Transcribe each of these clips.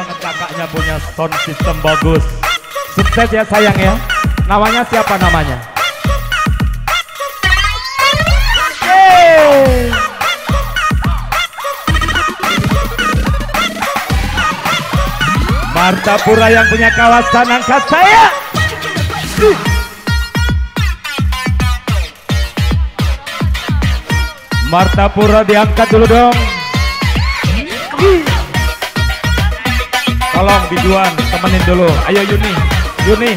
banget kakaknya punya sound system bagus. Sukses ya sayang ya. Namanya siapa namanya? Yeay. Martapura yang punya kawasan angkat saya. Martapura diangkat dulu dong. Tolong biduan temenin dulu. Ayo Yuni, Yuni,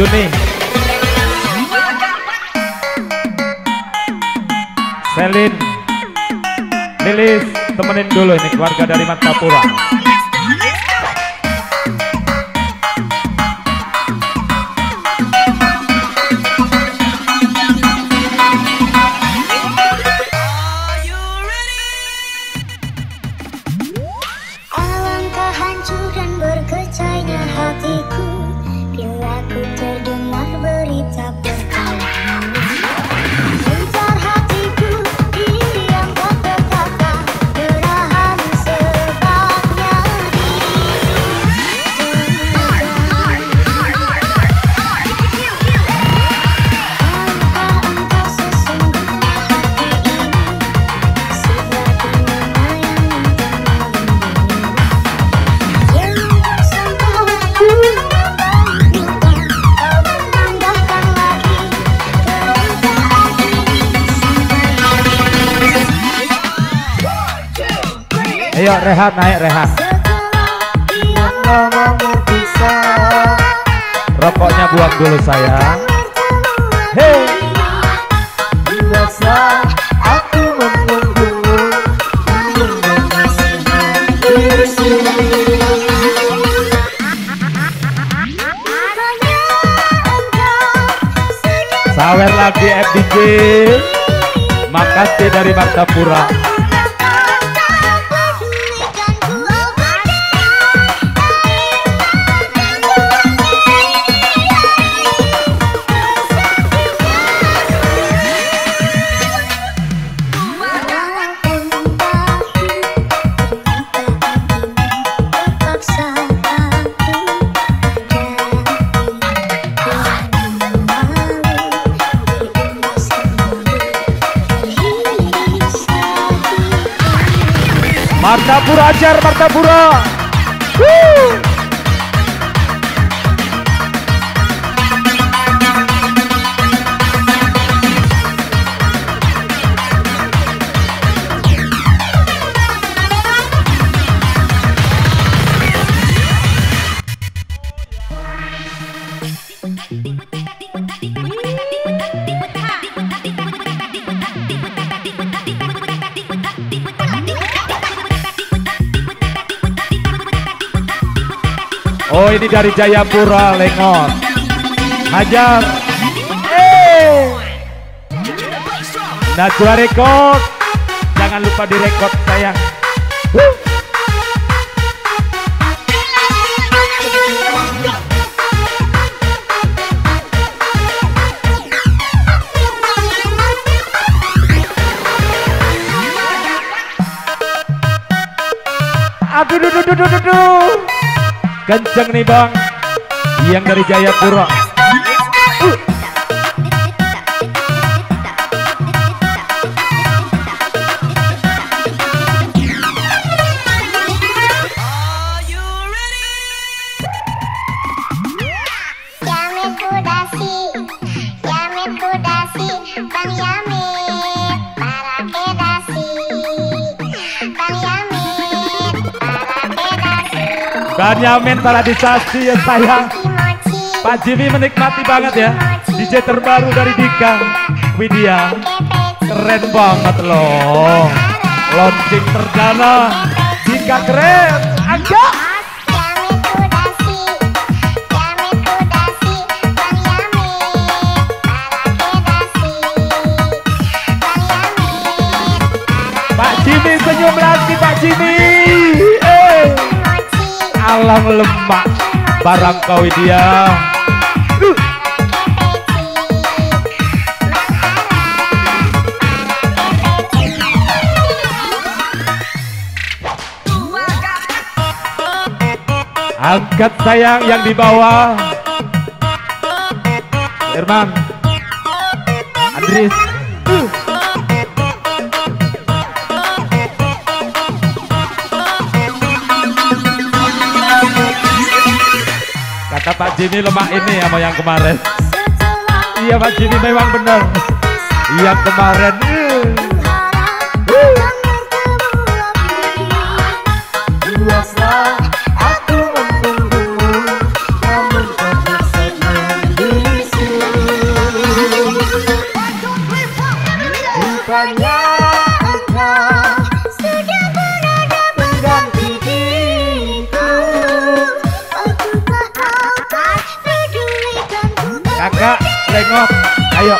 Yuni. Selin, Lilis, temenin dulu ini keluarga dari Martapura. Ayo rehat, naik rehat. Rokoknya buang dulu sayang. Hey. Sawer lagi FDJ. Makasih dari Martapura. Martapura ajar, Martapura. Oh ini dari Jayapura, Lengon. Hajar. Hey. Najwa Record. Jangan lupa direkod sayang. Aduh, duh. Kenceng nih bang, yang dari Jayapura. Banyamin paradisasi ya sayang. Pak Jimmy menikmati banget ya. DJ terbaru dari Dika Widya. Keren banget loh. Launching perdana Dika keren. Agak Pak Jimmy senyum lagi Pak Jimmy. Alang lemak barang kau dia. Angkat sayang yang di bawah. Irman, Andris. Kata Pak Jimmy lemah ini sama yang kemarin. Iya Pak Jimmy memang benar. Yang kemarin. Kakak, lengok, ayo.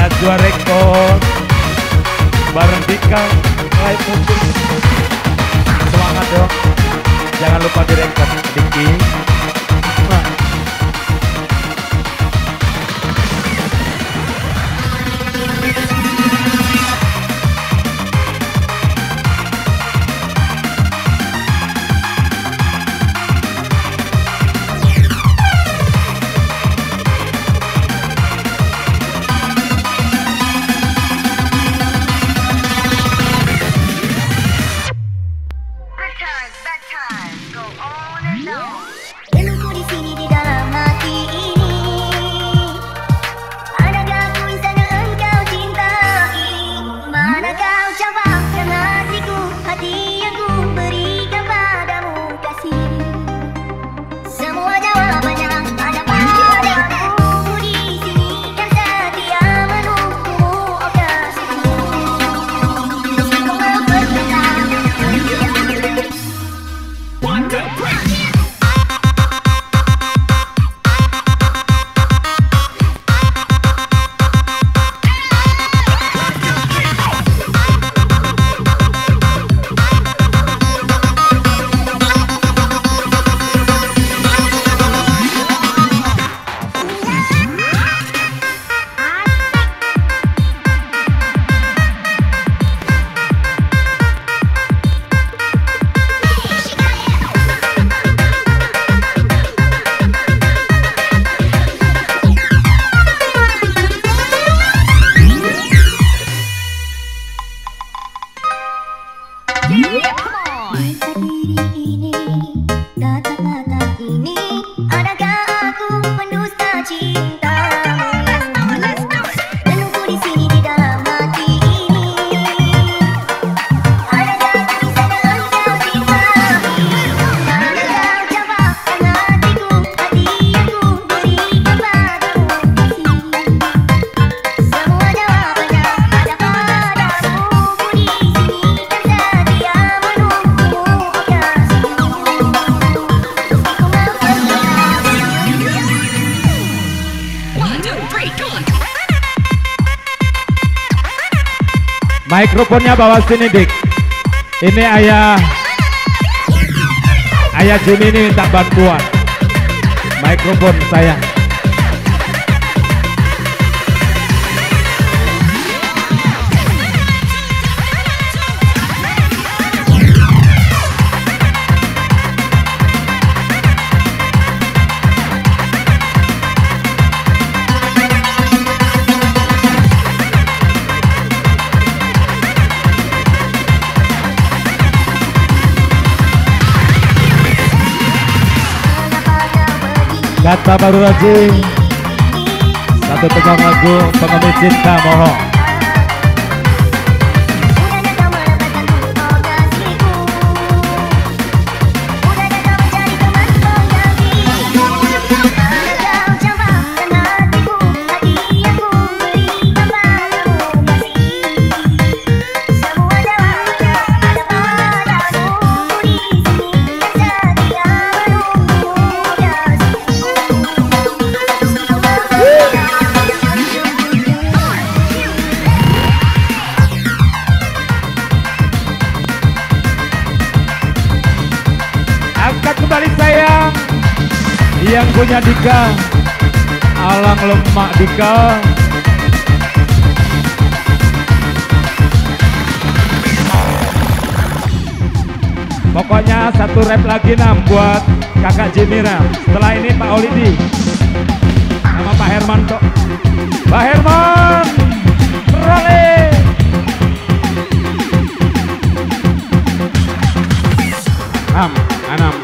Najwa Record bareng Dika Widya. Semangat dong, jangan lupa direkod Diki. Mikrofonnya bawa sini Dik. Ini ayah Jimmy ini minta bantuan. Mikrofon saya. Kata baru aja satu tegang lagu pengemis cinta mohon. punya Dika. Alang lemak Dika. Pokoknya satu rap lagi buat kakak Jimira. Setelah ini Pak Olidi sama Pak Herman kok. Pak Herman Rale. Anam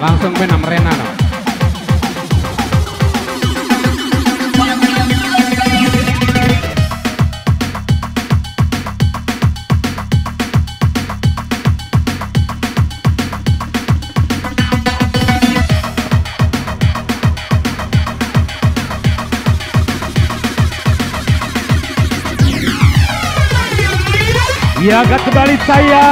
langsung penam Rena no. Ya agak kembali saya.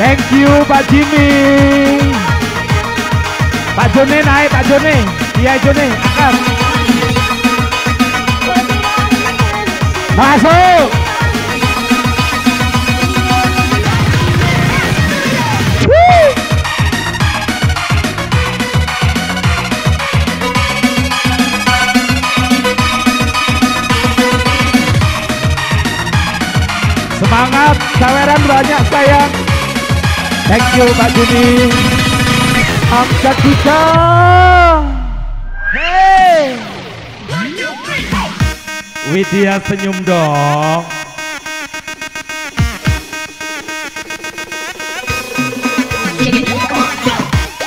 Thank you Pak Jimmy. Pak Joni naik, Pak Joni. Iya Joni, angkat. Masuk. Woo. Semangat, saweran banyak sayang. Thank you Pak Juni. Angkat kita. Hey. Widya senyum dong.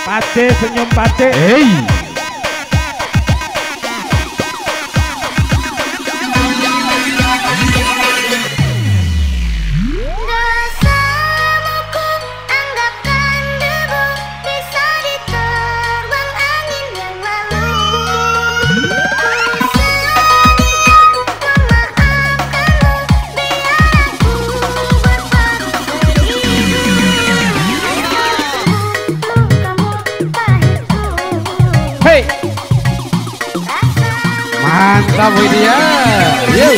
Pate senyum pate. Hey. Mantap Widya. Yeay.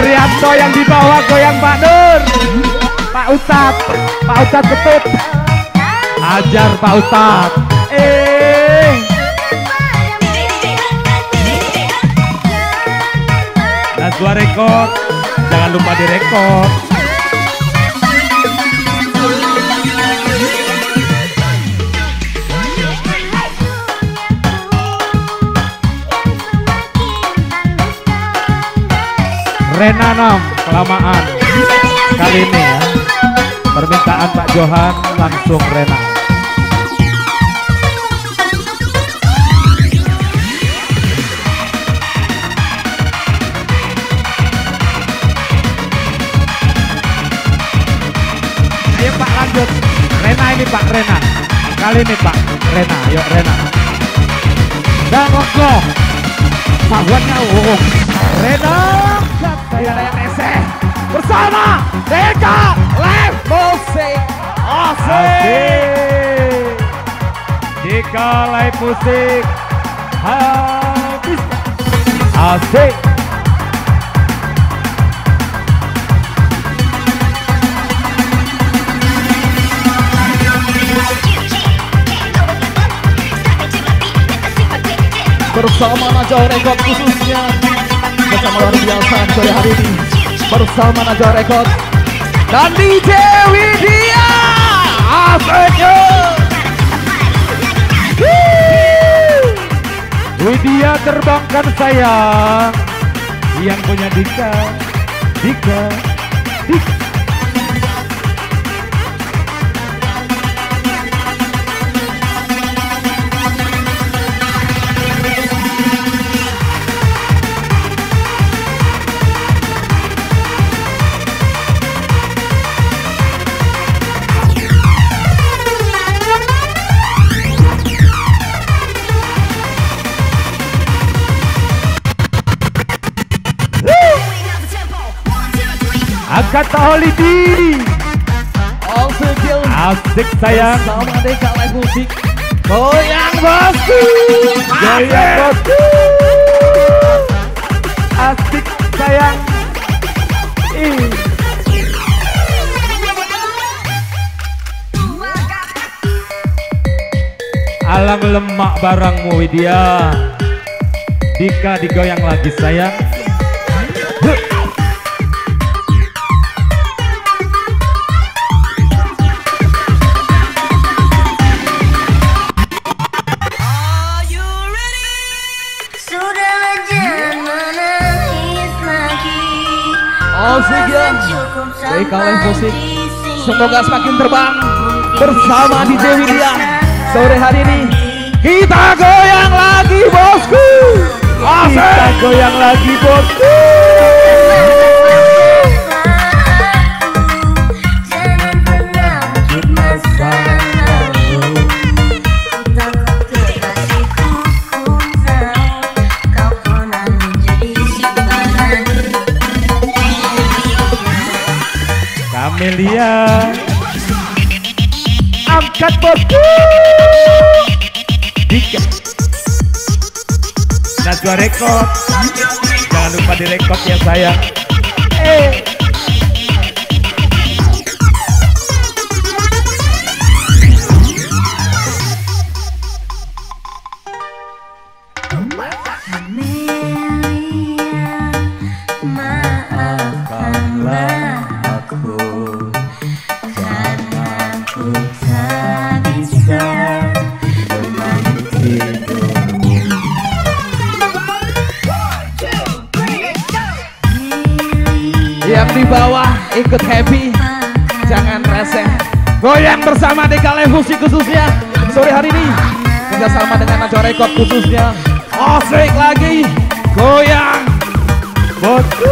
Rianto yang di bawah goyang Pak Nur. Pak Ustad ketut. Ajar Pak Ustad. Najwa Record, jangan lupa direkod. Rena 6 kelamaan kali ini ya. Permintaan Pak Johan langsung Rena. Ayo Pak lanjut. Rena ini Pak Rena. Kali ini Pak Rena. Yuk Rena. Dan rokok. Pak buatnya Rena. Saya ada yang eseh. bersama Dika Live Musik Asik. Dika Live Musik habis asik. Bersama Najwa Record khususnya, bersama luar biasa sore hari ini, bersama Najwa Record dan DJ Widya. Asiknya Widya terbangkan sayang, yang punya Dika, Dika, Dika. Kata Holiday, asik sayang, sama Dika Live Musik, goyang bosku, goyang bosku, asik sayang, alang lemak barangmu Widya, Dika digoyang lagi sayang. Dika Live Musik semoga semakin terbang bersama DJ Widya. Sore hari ini kita goyang lagi bosku, kita goyang lagi bosku. Melia, angkat bosku, Dika, Najwa Record, jangan lupa di record ya sayang. Yang di bawah ikut happy, jangan reseh, goyang bersama Dika Live Musik khususnya sore hari ini kerjasama dengan Najwa Record khususnya. Asik lagi, goyang bosku.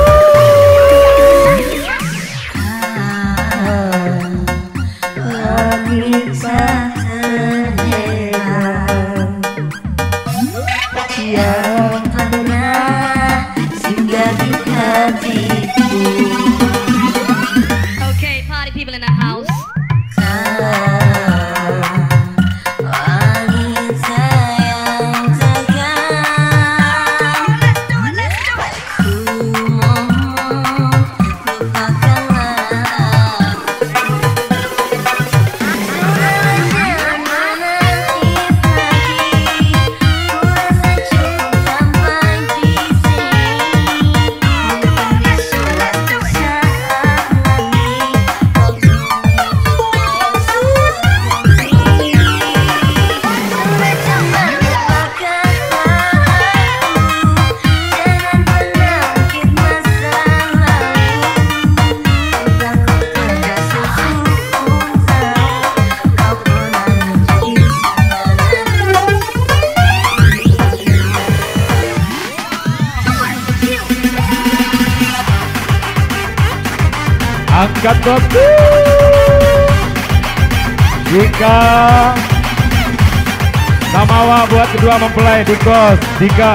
Angkat bosku, Dika Samawa buat kedua mempelai Dikos, Dika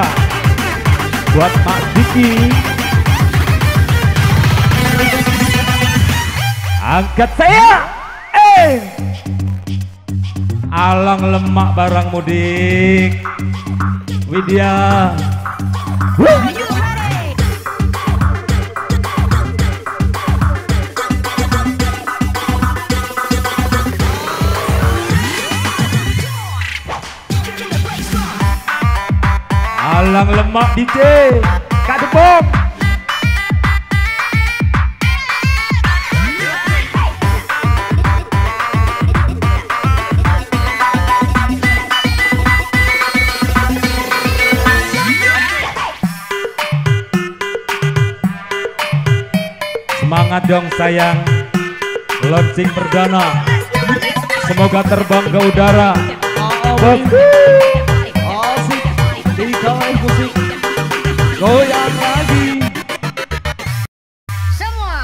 buat Mak Diki. Angkat saya, alang lemak barang mudik. Widya, alang lemak DJ, Kak Depok. Semangat dong sayang, launching perdana, semoga terbang ke udara. Asik, Dika musik, goyang lagi. Semua.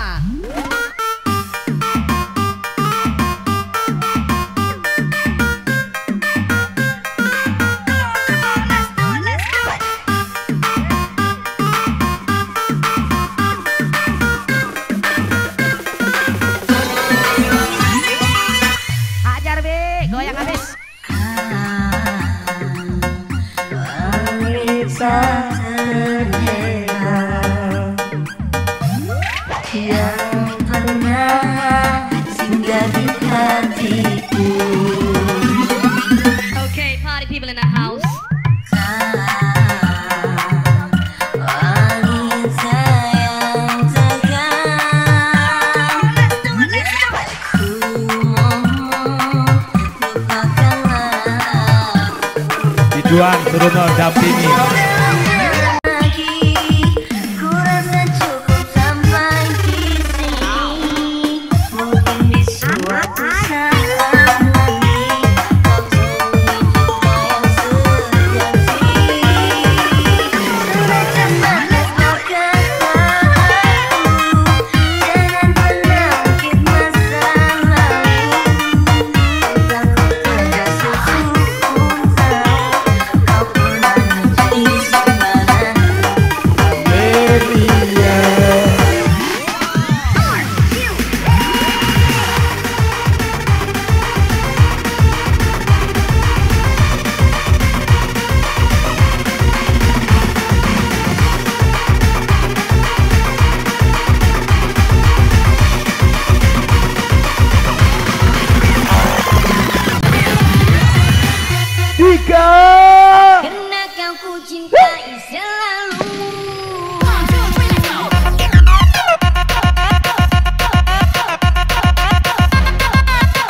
Tuan turun dampingi. Karena kau ku cintai selalu.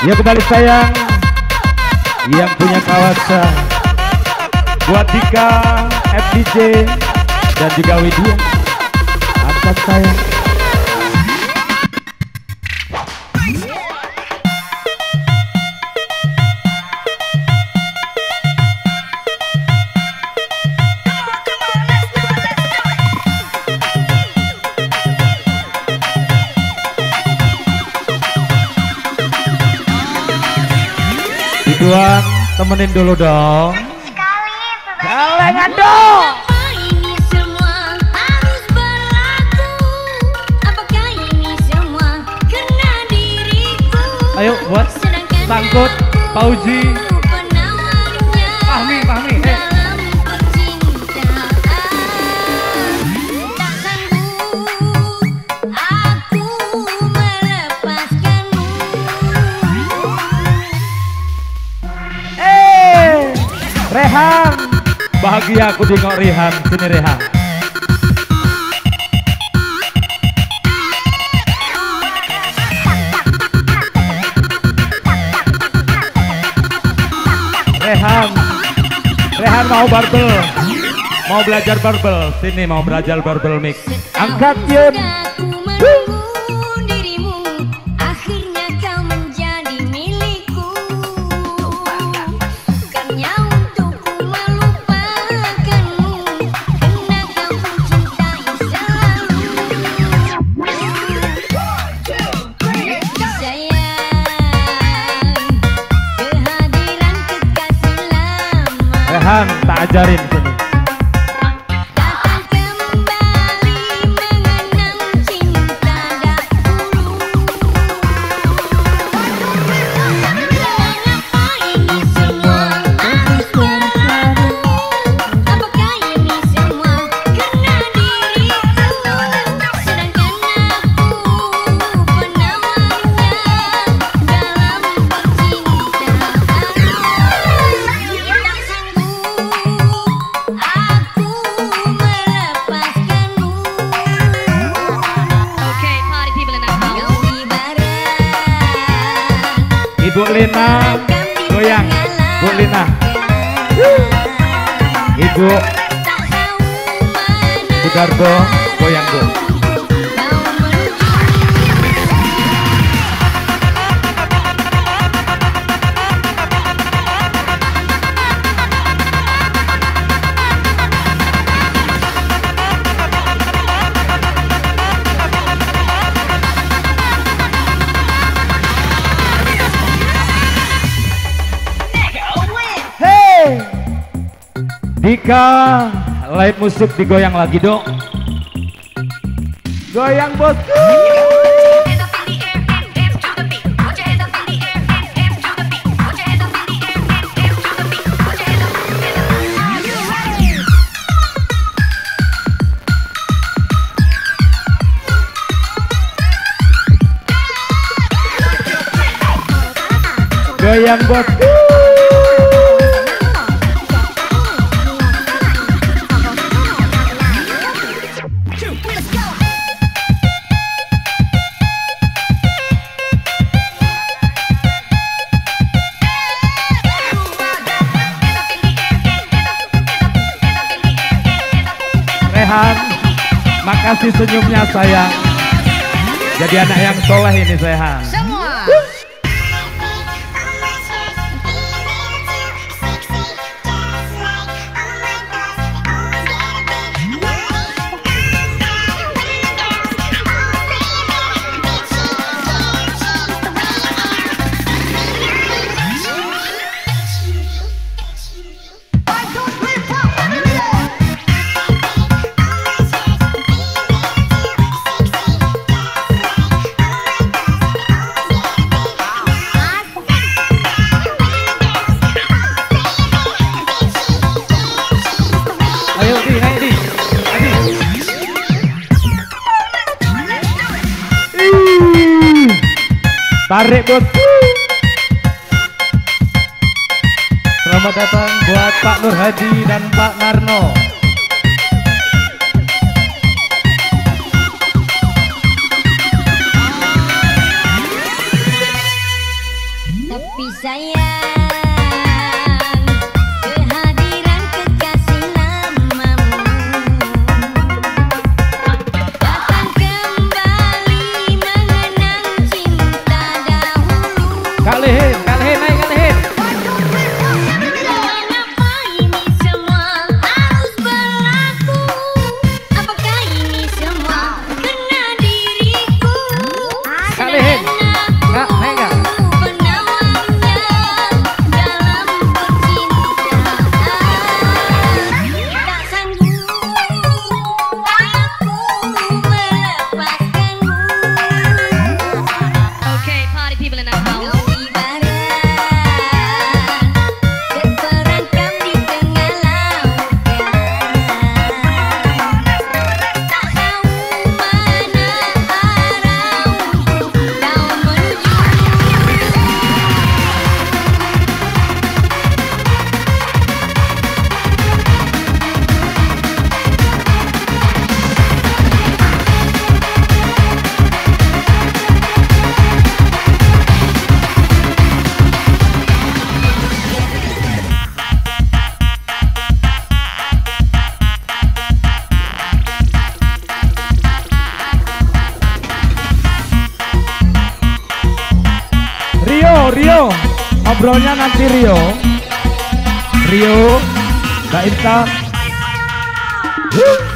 Ya kembali sayang, yang punya kawasa buat Dika, FDJ dan juga Widya. Atas sayang. Tuan, temenin dulu dong. Galengan dong. Ini semua harus berlaku. Apakah ini semua karena diriku? Ayo buat Sangkut, Pauji, Fahmi. Rehan, bahagia aku tengok Rehan. Sini Rehan. Rehan mau barbel, mau belajar barbel. Sini mau belajar barbel mix. Angkat Yun. Tak ajarin sini. Datang kembali mengenang cinta Ibu Lina goyang, Bu Lina. Ibu Budarbo goyang, Bu. Dika, live musik digoyang lagi dong. Goyang bosku. Goyang bosku. Makasih senyumnya sayang. Jadi anak yang soleh ini sayang. Semua. Tarik bosku. Selamat datang buat Pak Nur Hadi dan Pak Narno. Tapi sayang, kehadiran kekasih namamu datang kembali mengenang cinta dahulu. Kalihin, naik kalihin. Mengapa ini semua harus berlaku? Apakah ini semua karena diriku? Kalihin, nggak naik nggak? Penawangnya dalam percintaan. Tak sanggup aku melepaskanmu. Okay, party people in the house. Ibarat terperangkap di tengah lautan. Tak tahu mana arahku kau menuju. Rio, ngobrolnya nanti Rio, Mbak Inta. Terima kasih.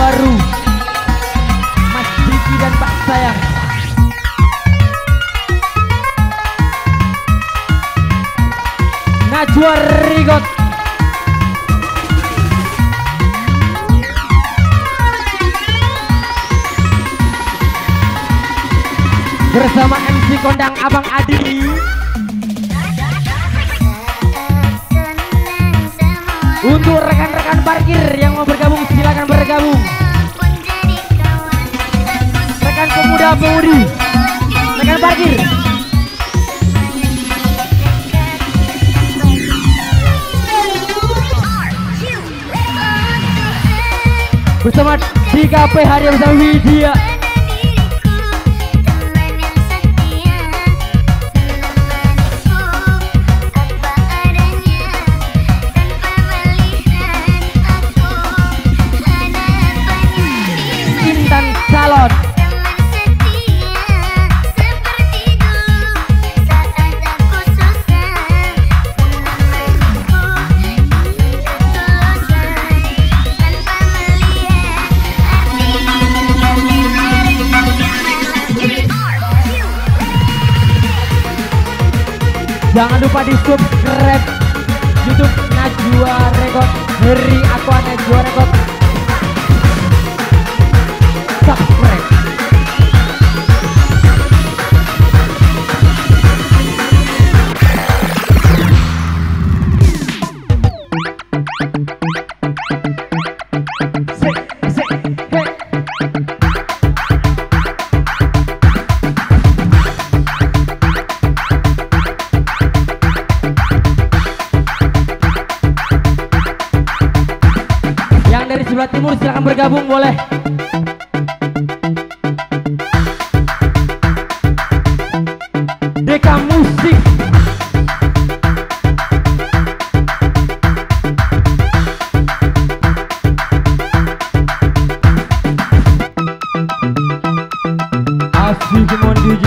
baru Mas Diki dan Pak Sayang. Najwa Record bersama MC kondang Abang Adi. Untuk rekan-rekan parkir yang mau bergabung silakan bergabung. Rekan pemuda-pemudi, rekan parkir. Bersama Dika Widya, bersama Widya. Jangan lupa di subscribe YouTube Najwa Record, Herryaknajwarecord. Subscribe. Dari sebelah timur silakan bergabung boleh. Deka Musik. Asik mon DJ.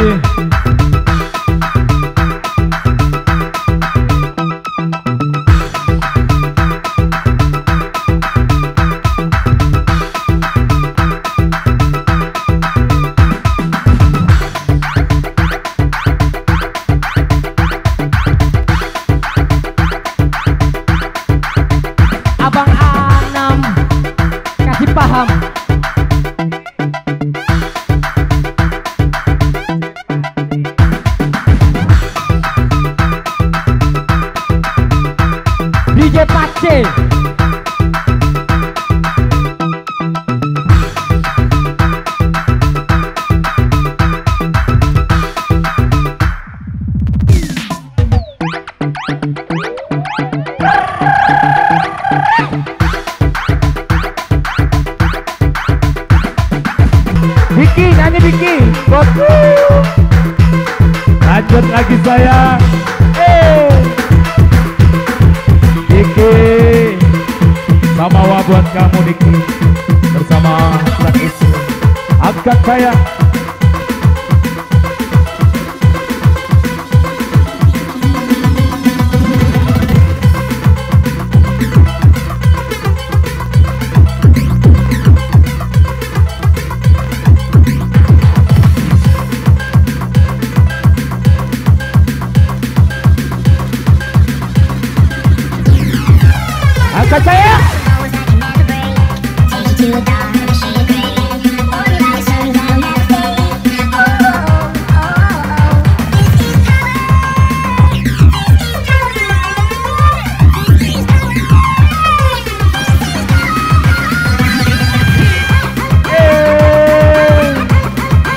Paham DJ Pace. Diki, nyanyi Diki, bosu. Lanjut lagi saya. Diki, sama buat kamu Diki, bersama sang istri. Angkat saya.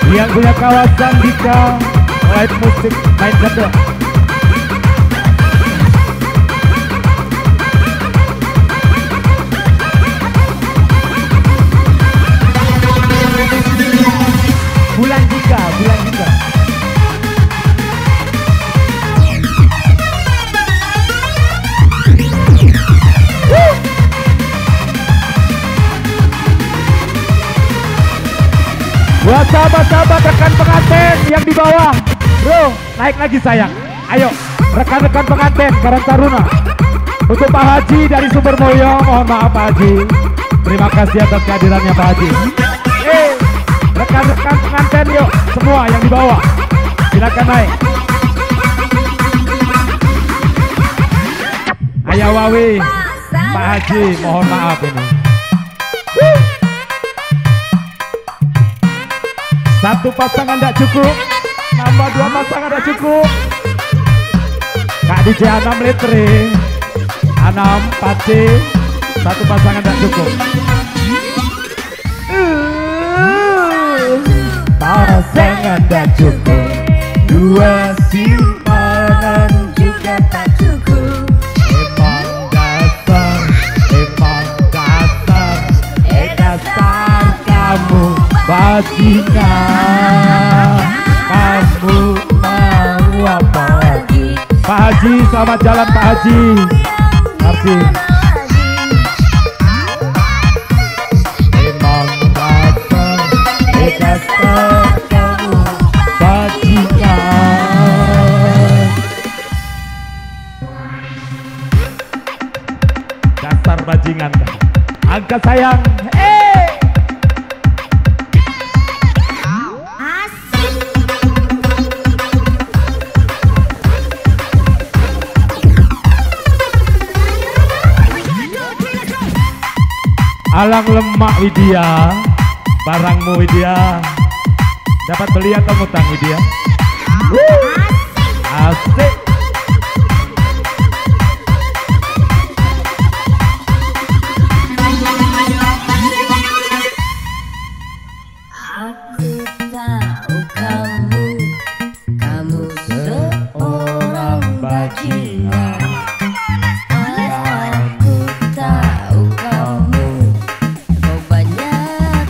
Saya yang punya kawasan Dika live musik main kedua. Buat sahabat-sahabat rekan pengantin yang di bawah, bro, naik lagi sayang. Ayo, rekan-rekan pengantin Karang Taruna. Untuk Pak Haji dari Sumbermoyo, mohon maaf Pak Haji. Terima kasih atas kehadirannya Pak Haji. Rekan-rekan pengantin yuk, semua yang dibawa silakan naik. Ayah Wawi, Pak Haji mohon maaf ini. Satu pasangan tidak cukup, nambah dua pasangan tidak cukup. Kak DJ Anam Litri, Anam Pati, satu pasangan tidak cukup. Pasangan tak cukup, dua simpanan juga tak cukup. Emang dasar kamu bajingan. Kamu mau apa lagi? Pak Haji, selamat jalan Pak Haji. Terima. Dasar bajingan, angkat sayang. Alang lemak Widya, barangmu Widya. Dapat beli atau ngutang Widya? Asik. Aku tahu kamu seorang bajingan. Aku tahu kau banyak bajingan.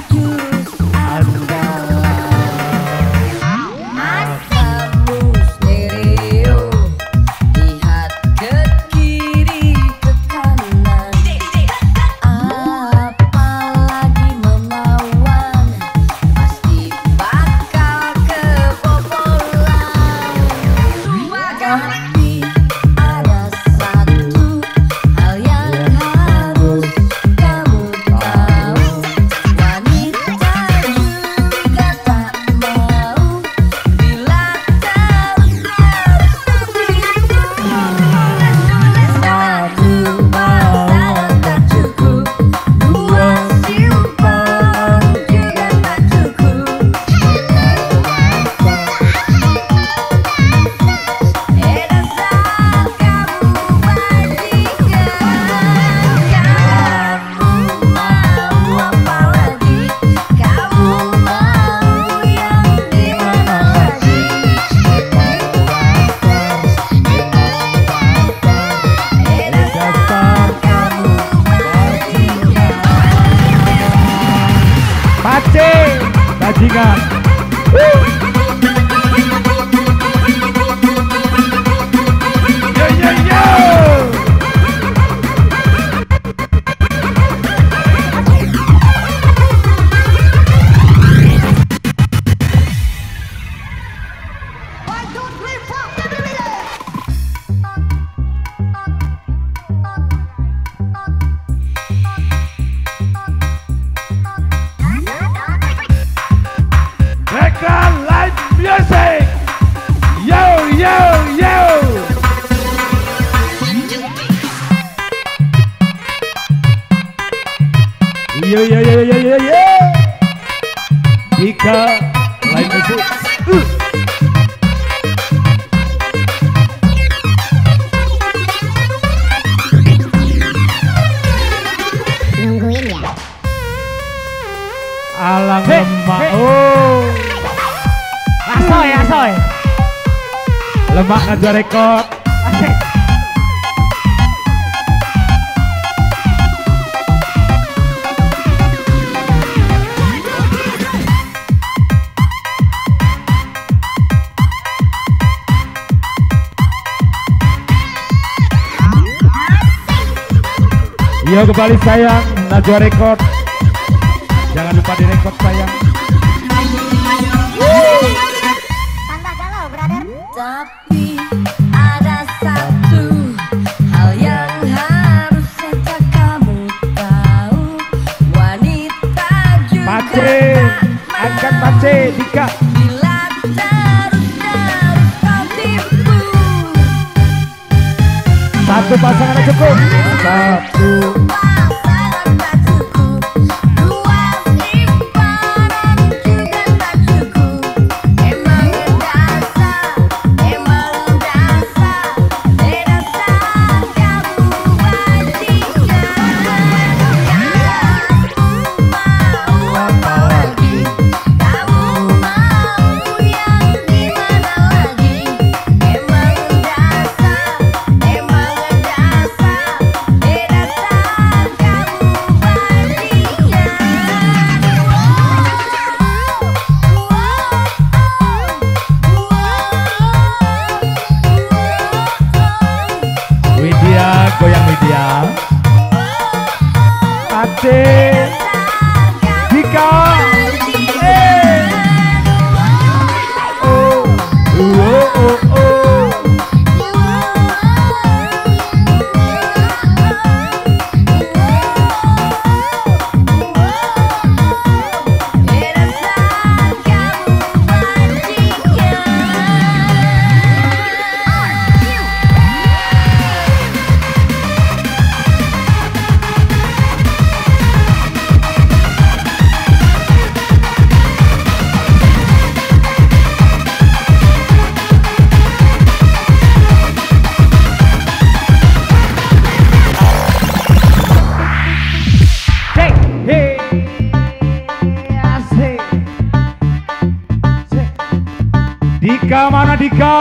Yo yo yo. Yo. Dika live music. Nungguin ya. Alang lemak. Oh. Asoy. Lemak Najwa Record. Asik. Yo kembali sayang, Najwa Record. Jangan lupa direkod sayang. Tanda galau, brother. Tapi ada satu hal yang harus saja kamu tahu. Pace, angkat Pace, Dika. Bila terus kau tipu. Satu pasangan cukup. Satu pasangan tak cukup. Dua simpanan juga tak cukup. Emang dasar beda saat kamu bandingkan. Goyang Widya, Pace, Dika, Dika mana Dika?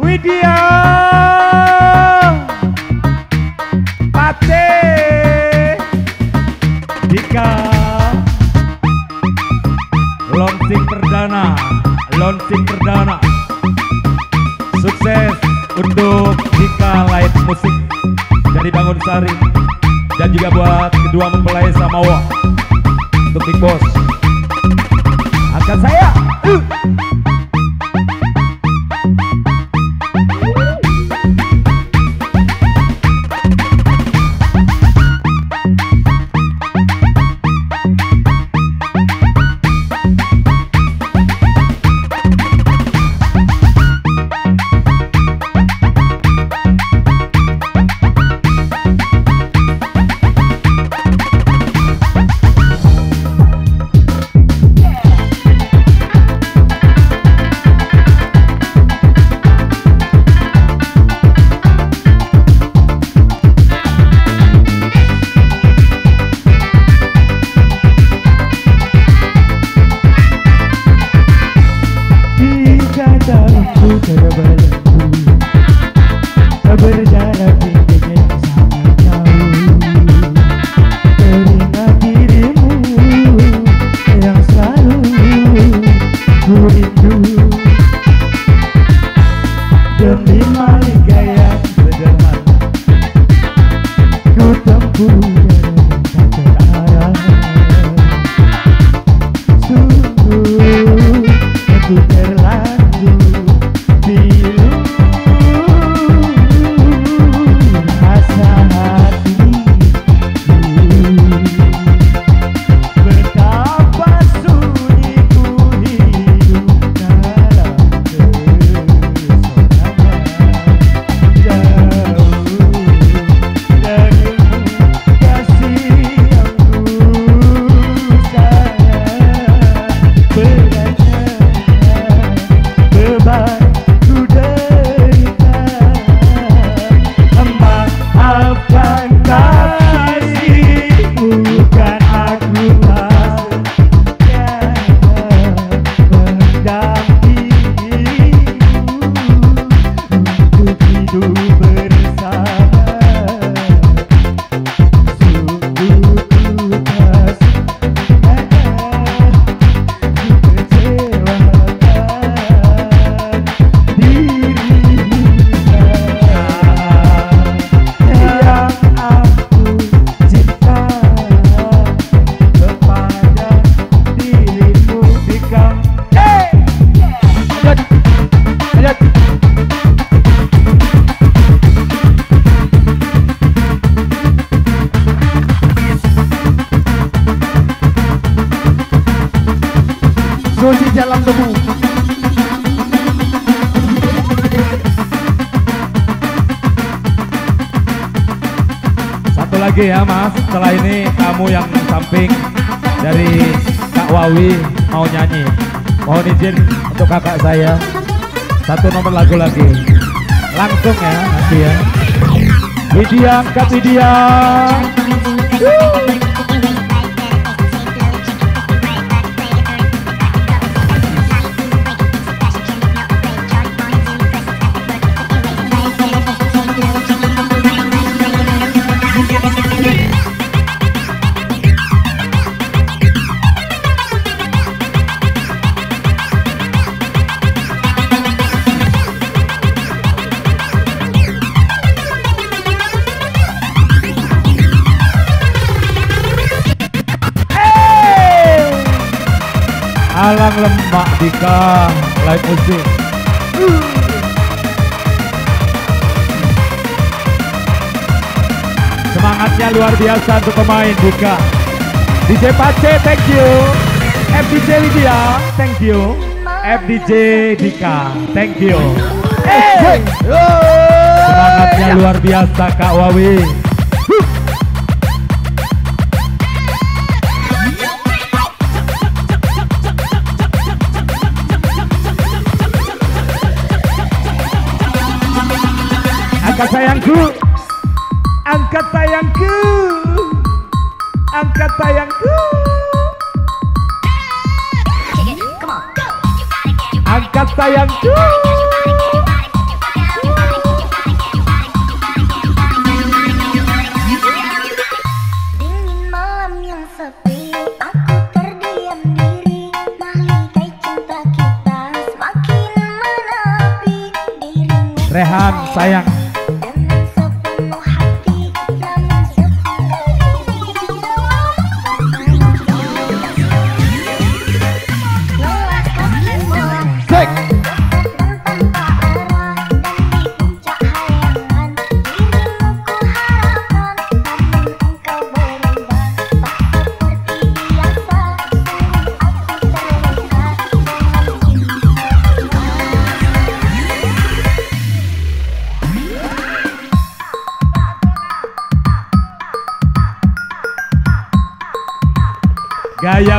Widya, Pace, Dika. Launching perdana, sukses untuk Dika Live Musik dari Bangunsari dan juga buat kedua mempelai Samawa untuk Big Boss. Angkat saya. Go di dalam debu. Satu lagi ya Mas, setelah ini kamu yang samping dari Kak Wawi mau nyanyi. Mohon izin untuk kakak saya. Satu nomor lagu lagi. Langsung ya nanti ya. Widya, Kak Widya. Alang lemak Dika live musik. Semangatnya luar biasa untuk pemain Dika. DJ Pace, thank you. FDJ Widya, thank you. FDJ Dika, thank you. Hey. Semangatnya luar biasa Kak Wawi. Angkat sayangku, angkat sayangku, angkat sayangku, angkat sayangku. Dingin malam yang sepi, aku terdiam diri, mahligai cinta kita semakin menepi dirimu. Rehan sayang. Gaya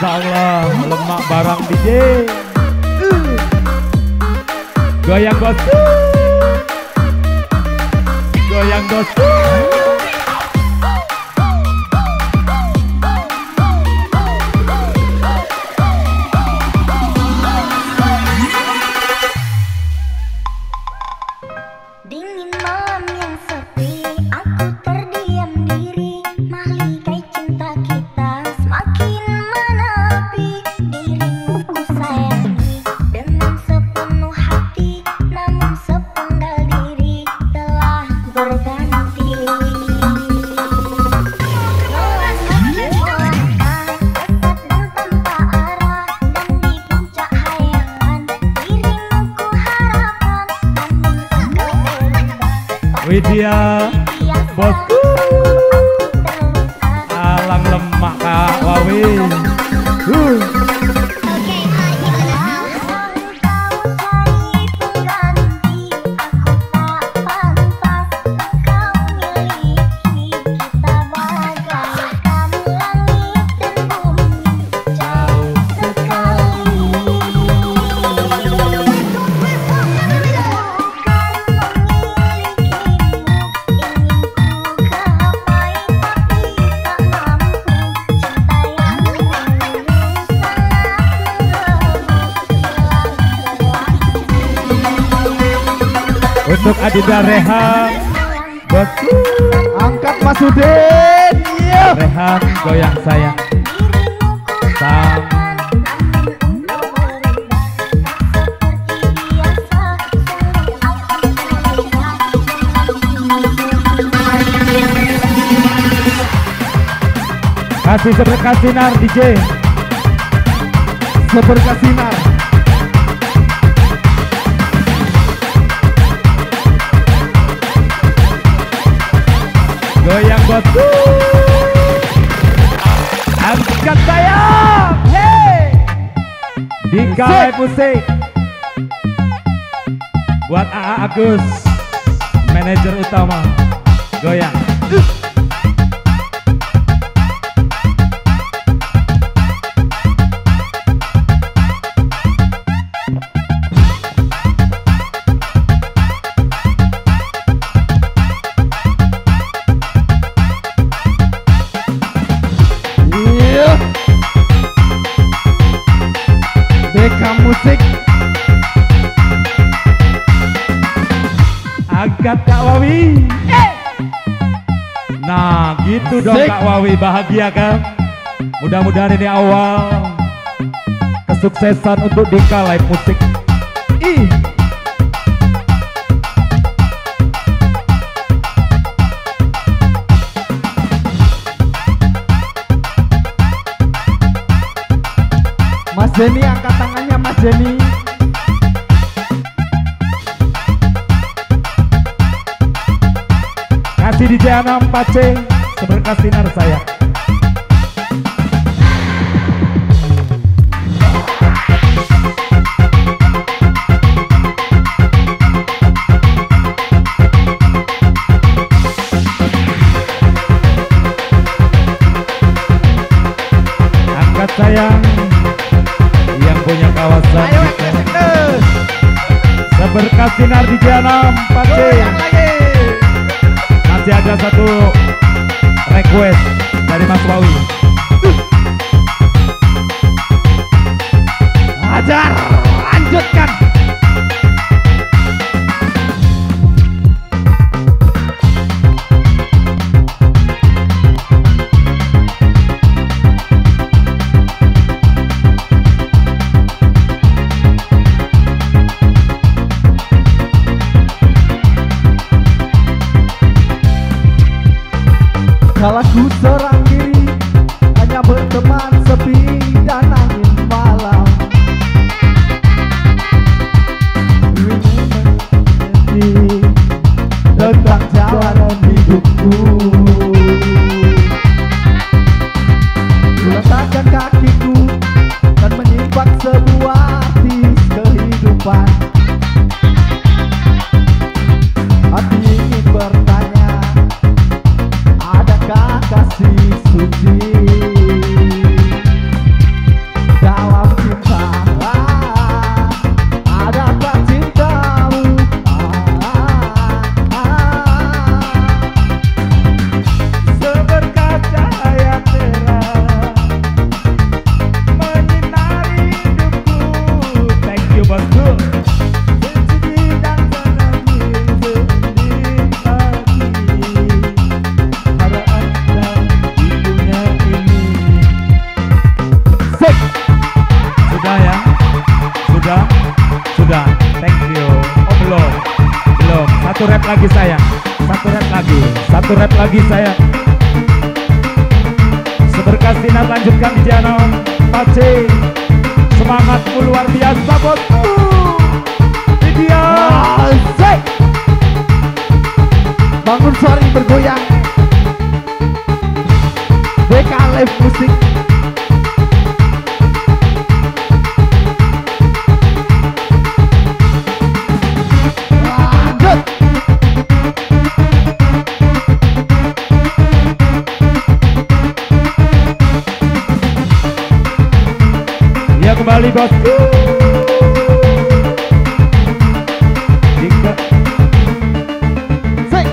Masya Allah, lemak barang DJ. Goyang gosok, goyang gosok. Dingin malam yang sepi, aku terdiam diri, mahligai cinta kita semakin Widya, bosku, alang lemak Kak Wawi. Untuk Adida Rehan, bosku, angkat Mas Udin. Rehan, goyang sayang. Sam. kasih seberkas sinar DJ, seberkas sinar. Goyang batu, angkat sayap, hey. Dika Widya, buat AA Agus, manajer utama. Goyang. Dika musik, angkat Kak Wawi. Nah gitu dong Kak Wawi, bahagia kan? Mudah-mudahan ini awal kesuksesan untuk Dika Live Musik. Mas Denny angkat tangannya, Mas Denny. Kasih di J64 C seberkas sinar saya. Angkat sayang yang punya kawasan. Ayo terus. Seberkas sinar di J64 C. Masih ada satu request dari Mas Wawi. Ajar, lanjutkan. Salahku serang diri, hanya berteman sepi dan angin malam. Dirimu mengerti tentang jalan hidupku. Kuletakkan kakiku dan menyimpan sebuah tis kehidupan. Hati ingin bertanya, kasih suci dalam cinta, adakah cintamu? Seberkas cahaya terang menyinari hidupku. Thank you banget. Sudah, thank you. Oh belum, belum. Satu rap lagi saya, satu rap lagi saya. Seberkas sinar lanjutkan di channel Pace. Semangatmu luar biasa bosku. Widya, bangun sore bergoyang. Dika Live Musik. Kembali bosku Dika. Sik.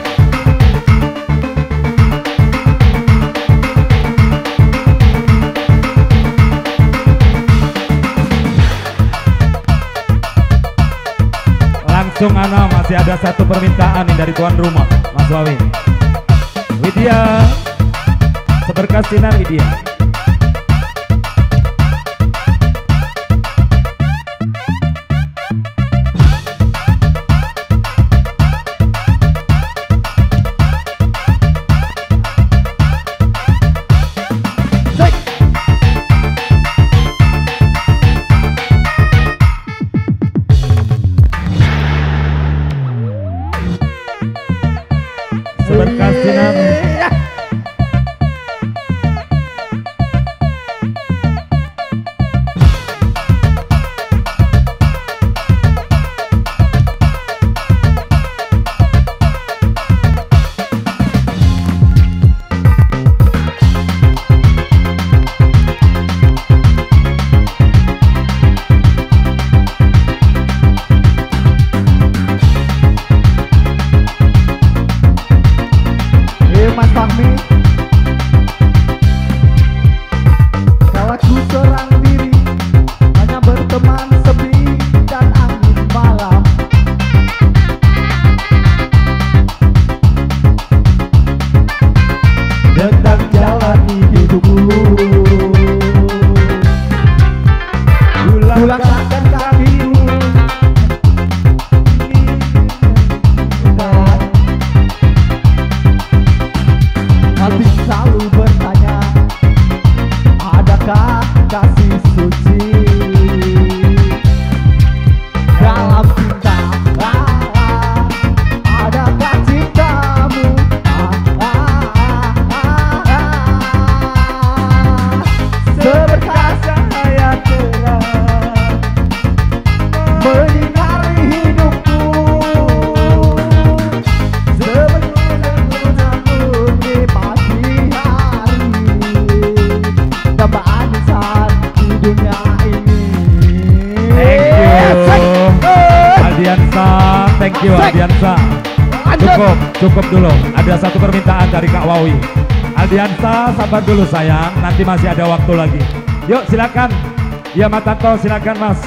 Langsung ana, masih ada satu permintaan nih dari tuan rumah Mas Wawi. Widya, seberkas sinar Widya. Seberkas Aku serang diri, hanya berteman sepi dan angin malam. Tentang jalani hidupku, ulangkan kakimu. Hati selalu bertanya, adakah kasih suci dalam cinta? Adakah cintamu? Seberkas saya telah menyinari hidupku, sebelum di pagi hari, tambahan saat di dunia ini. Thank you Adiansa, thank you Adiansa. Cukup dulu. Ada satu permintaan dari Kak Wawi. Adiansa, sabar dulu sayang, nanti masih ada waktu lagi. Yuk silakan. Ya Matato, silakan Mas.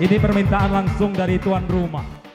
Ini permintaan langsung dari tuan rumah.